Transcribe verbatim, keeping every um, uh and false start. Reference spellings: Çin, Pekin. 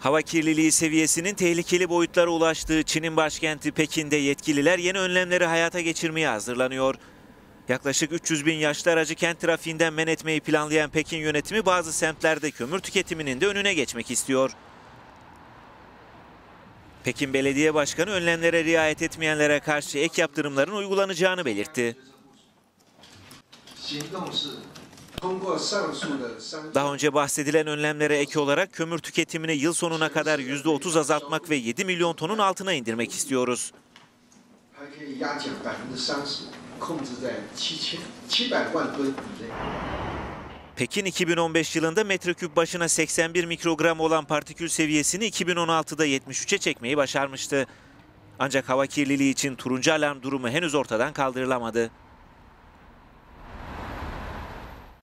Hava kirliliği seviyesinin tehlikeli boyutlara ulaştığı Çin'in başkenti Pekin'de yetkililer yeni önlemleri hayata geçirmeye hazırlanıyor. Yaklaşık üç yüz bin yaşlı aracı kent trafiğinden men etmeyi planlayan Pekin yönetimi bazı semtlerde kömür tüketiminin de önüne geçmek istiyor. Pekin Belediye Başkanı önlemlere riayet etmeyenlere karşı ek yaptırımların uygulanacağını belirtti. Daha önce bahsedilen önlemlere ek olarak kömür tüketimini yıl sonuna kadar yüzde otuz azaltmak ve yedi milyon tonun altına indirmek istiyoruz. Pekin iki bin on beş yılında metreküp başına seksen bir mikrogram olan partikül seviyesini iki bin on altıda yetmiş üçe çekmeyi başarmıştı. Ancak hava kirliliği için turuncu alarm durumu henüz ortadan kaldırılamadı.